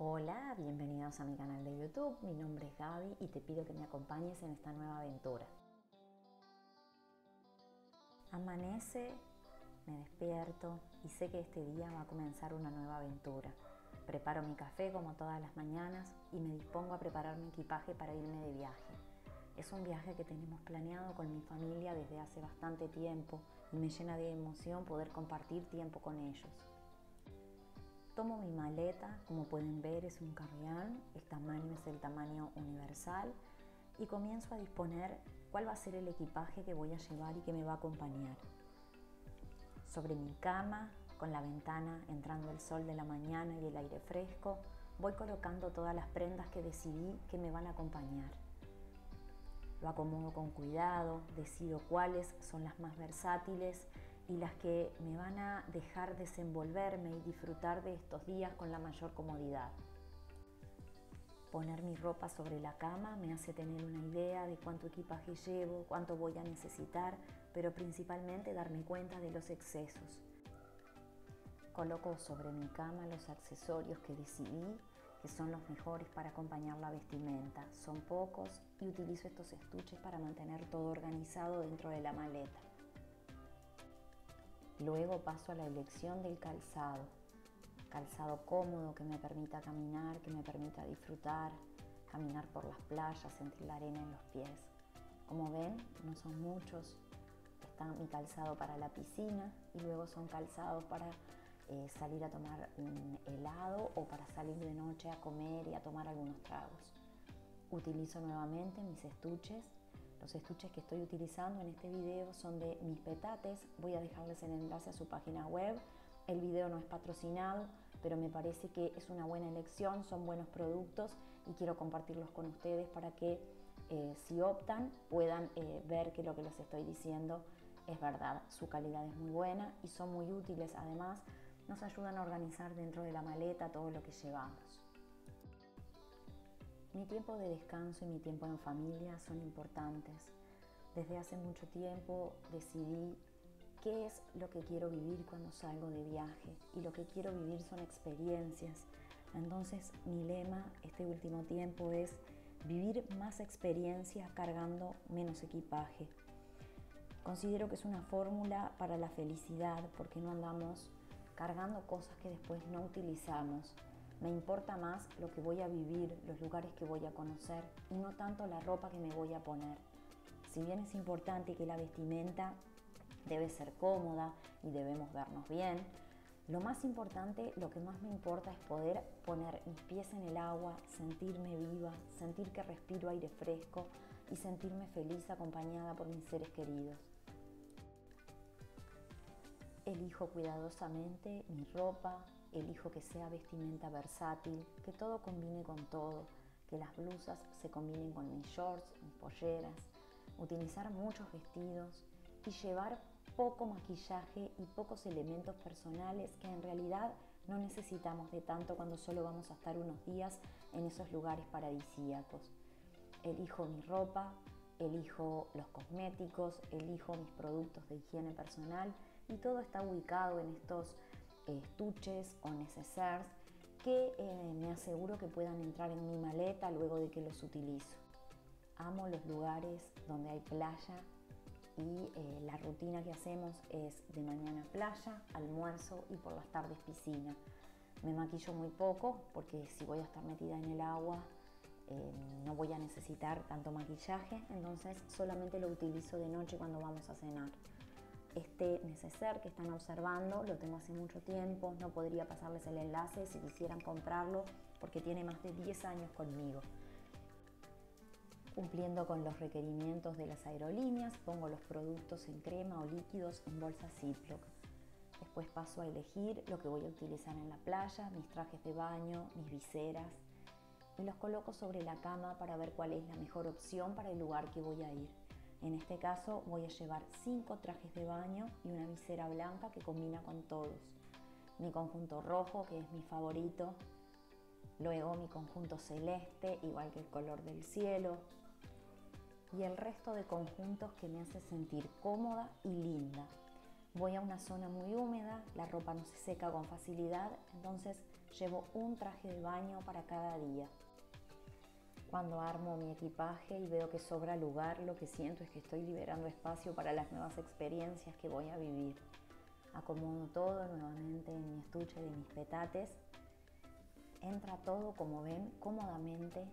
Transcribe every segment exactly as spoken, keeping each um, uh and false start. Hola, bienvenidos a mi canal de YouTube, mi nombre es Gaby y te pido que me acompañes en esta nueva aventura. Amanece, me despierto y sé que este día va a comenzar una nueva aventura. Preparo mi café como todas las mañanas y me dispongo a preparar mi equipaje para irme de viaje. Es un viaje que tenemos planeado con mi familia desde hace bastante tiempo y me llena de emoción poder compartir tiempo con ellos. Tomo mi maleta, como pueden ver es un carry-on, el tamaño es el tamaño universal y comienzo a disponer cuál va a ser el equipaje que voy a llevar y que me va a acompañar. Sobre mi cama, con la ventana entrando el sol de la mañana y el aire fresco, voy colocando todas las prendas que decidí que me van a acompañar. Lo acomodo con cuidado, decido cuáles son las más versátiles y las que me van a dejar desenvolverme y disfrutar de estos días con la mayor comodidad. Poner mi ropa sobre la cama me hace tener una idea de cuánto equipaje llevo, cuánto voy a necesitar, pero principalmente darme cuenta de los excesos. Coloco sobre mi cama los accesorios que decidí que son los mejores para acompañar la vestimenta. Son pocos y utilizo estos estuches para mantener todo organizado dentro de la maleta. Luego paso a la elección del calzado. Calzado cómodo que me permita caminar, que me permita disfrutar, caminar por las playas, sentir la arena en los pies. Como ven, no son muchos. Está mi calzado para la piscina y luego son calzados para Eh, salir a tomar un helado o para salir de noche a comer y a tomar algunos tragos. Utilizo nuevamente mis estuches. Los estuches que estoy utilizando en este video son de Mis Petates. Voy a dejarles el enlace a su página web. El video no es patrocinado, pero me parece que es una buena elección, son buenos productos y quiero compartirlos con ustedes para que eh, si optan puedan eh, ver que lo que les estoy diciendo es verdad. Su calidad es muy buena y son muy útiles, además nos ayudan a organizar dentro de la maleta todo lo que llevamos. Mi tiempo de descanso y mi tiempo en familia son importantes. Desde hace mucho tiempo decidí qué es lo que quiero vivir cuando salgo de viaje y lo que quiero vivir son experiencias. Entonces mi lema este último tiempo es vivir más experiencias cargando menos equipaje. Considero que es una fórmula para la felicidad porque no andamos cargando cosas que después no utilizamos. Me importa más lo que voy a vivir, los lugares que voy a conocer y no tanto la ropa que me voy a poner. Si bien es importante que la vestimenta debe ser cómoda y debemos vernos bien, lo más importante, lo que más me importa es poder poner mis pies en el agua, sentirme viva, sentir que respiro aire fresco y sentirme feliz acompañada por mis seres queridos. Elijo cuidadosamente mi ropa, elijo que sea vestimenta versátil, que todo combine con todo, que las blusas se combinen con mis shorts, mis polleras, utilizar muchos vestidos y llevar poco maquillaje y pocos elementos personales que en realidad no necesitamos de tanto cuando solo vamos a estar unos días en esos lugares paradisíacos. Elijo mi ropa, elijo los cosméticos, elijo mis productos de higiene personal y todo está ubicado en estos estuches o necessaires que eh, me aseguro que puedan entrar en mi maleta luego de que los utilizo. Amo los lugares donde hay playa y eh, la rutina que hacemos es de mañana playa, almuerzo y por las tardes piscina. Me maquillo muy poco porque si voy a estar metida en el agua eh, no voy a necesitar tanto maquillaje, entonces solamente lo utilizo de noche cuando vamos a cenar. Este neceser que están observando lo tengo hace mucho tiempo, no podría pasarles el enlace si quisieran comprarlo porque tiene más de diez años conmigo. Cumpliendo con los requerimientos de las aerolíneas, pongo los productos en crema o líquidos en bolsa Ziploc. Después paso a elegir lo que voy a utilizar en la playa, mis trajes de baño, mis viseras y los coloco sobre la cama para ver cuál es la mejor opción para el lugar que voy a ir. En este caso voy a llevar cinco trajes de baño y una visera blanca que combina con todos. Mi conjunto rojo, que es mi favorito. Luego mi conjunto celeste, igual que el color del cielo. Y el resto de conjuntos que me hace sentir cómoda y linda. voy a una zona muy húmeda, la ropa no se seca con facilidad, entonces llevo un traje de baño para cada día. Cuando armo mi equipaje y veo que sobra lugar, lo que siento es que estoy liberando espacio para las nuevas experiencias que voy a vivir. Acomodo todo nuevamente en mi estuche de Mis Petates. Entra todo, como ven, cómodamente,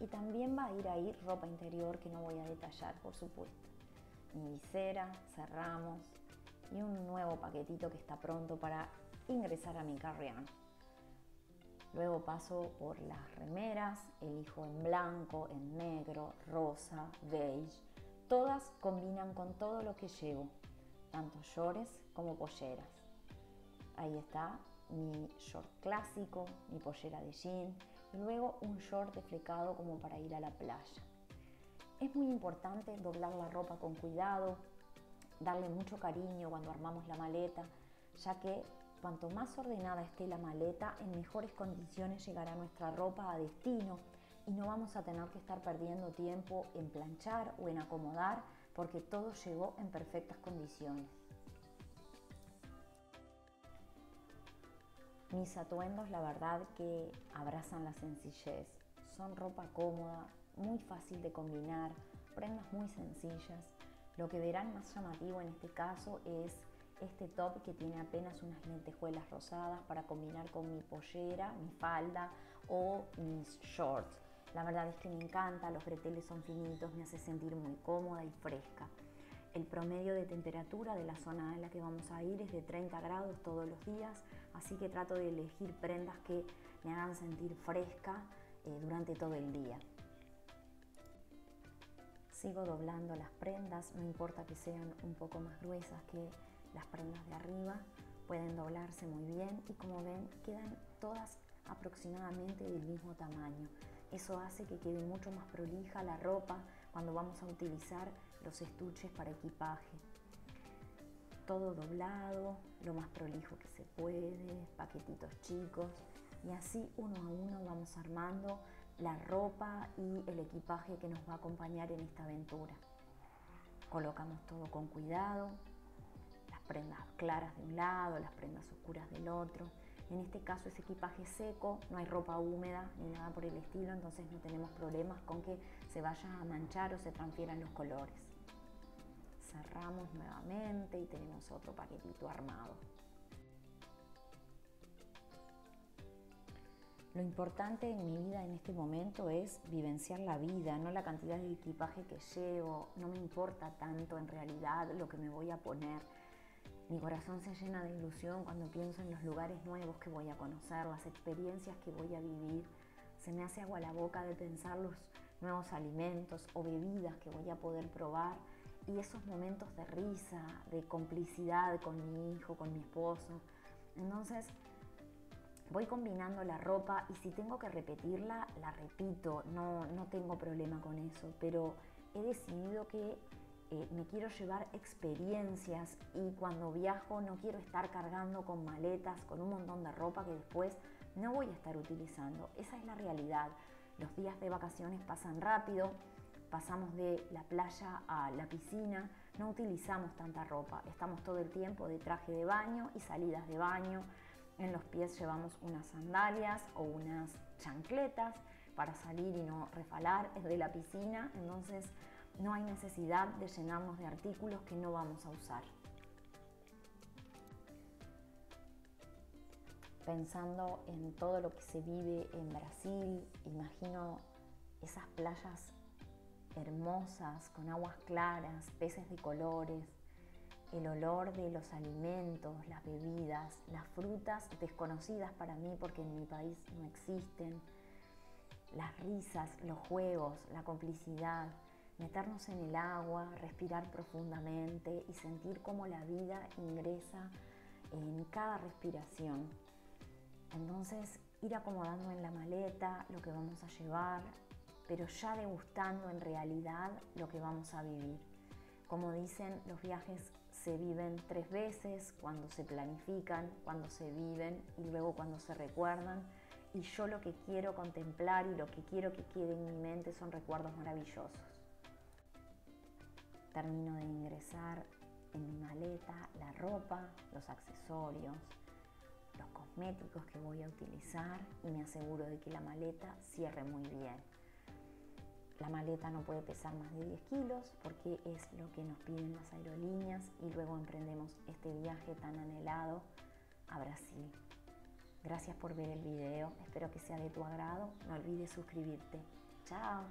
y también va a ir ahí ropa interior que no voy a detallar, por supuesto. Mi visera, cerramos y un nuevo paquetito que está pronto para ingresar a mi carry-on. Luego paso por las remeras, elijo en blanco, en negro, rosa, beige. Todas combinan con todo lo que llevo, tanto shorts como polleras. Ahí está mi short clásico, mi pollera de jean, y luego un short de flecado como para ir a la playa. Es muy importante doblar la ropa con cuidado, darle mucho cariño cuando armamos la maleta, ya que cuanto más ordenada esté la maleta, en mejores condiciones llegará nuestra ropa a destino y no vamos a tener que estar perdiendo tiempo en planchar o en acomodar, porque todo llegó en perfectas condiciones. Mis atuendos, la verdad que abrazan la sencillez. Son ropa cómoda, muy fácil de combinar, prendas muy sencillas. Lo que verán más llamativo en este caso es este top que tiene apenas unas lentejuelas rosadas para combinar con mi pollera, mi falda o mis shorts. La verdad es que me encanta, los breteles son finitos, me hace sentir muy cómoda y fresca. El promedio de temperatura de la zona en la que vamos a ir es de treinta grados todos los días, así que trato de elegir prendas que me hagan sentir fresca eh, durante todo el día. Sigo doblando las prendas, no importa que sean un poco más gruesas que las prendas de arriba, pueden doblarse muy bien y, como ven, quedan todas aproximadamente del mismo tamaño. Eso hace que quede mucho más prolija la ropa cuando vamos a utilizar los estuches para equipaje. Todo doblado, lo más prolijo que se puede, paquetitos chicos, y así uno a uno vamos armando la ropa y el equipaje que nos va a acompañar en esta aventura. Colocamos todo con cuidado, las prendas claras de un lado, las prendas oscuras del otro. En este caso es equipaje seco, no hay ropa húmeda ni nada por el estilo, entonces no tenemos problemas con que se vaya a manchar o se transfieran los colores. Cerramos nuevamente y tenemos otro paquetito armado. Lo importante en mi vida en este momento es vivenciar la vida, no la cantidad de equipaje que llevo. No me importa tanto en realidad lo que me voy a poner. Mi corazón se llena de ilusión cuando pienso en los lugares nuevos que voy a conocer, las experiencias que voy a vivir. Se me hace agua la boca de pensar los nuevos alimentos o bebidas que voy a poder probar y esos momentos de risa, de complicidad con mi hijo, con mi esposo. Entonces, voy combinando la ropa y si tengo que repetirla, la repito, no, no tengo problema con eso, pero he decidido que eh, me quiero llevar experiencias y cuando viajo no quiero estar cargando con maletas, con un montón de ropa que después no voy a estar utilizando. Esa es la realidad. Los días de vacaciones pasan rápido, pasamos de la playa a la piscina, no utilizamos tanta ropa, estamos todo el tiempo de traje de baño y salidas de baño. En los pies llevamos unas sandalias o unas chancletas para salir y no refalar de la piscina, entonces no hay necesidad de llenarnos de artículos que no vamos a usar. Pensando en todo lo que se vive en Brasil, imagino esas playas hermosas con aguas claras, peces de colores, el olor de los alimentos, las bebidas, las frutas desconocidas para mí porque en mi país no existen, las risas, los juegos, la complicidad, meternos en el agua, respirar profundamente y sentir cómo la vida ingresa en cada respiración. Entonces, ir acomodando en la maleta lo que vamos a llevar, pero ya degustando en realidad lo que vamos a vivir. Como dicen, los viajes se viven tres veces, cuando se planifican, cuando se viven y luego cuando se recuerdan. Y yo lo que quiero contemplar y lo que quiero que quede en mi mente son recuerdos maravillosos. Termino de ingresar en mi maleta la ropa, los accesorios, los cosméticos que voy a utilizar y me aseguro de que la maleta cierre muy bien. La maleta no puede pesar más de diez kilos porque es lo que nos piden las aerolíneas y luego emprendemos este viaje tan anhelado a Brasil. Gracias por ver el video, espero que sea de tu agrado, no olvides suscribirte. ¡Chao!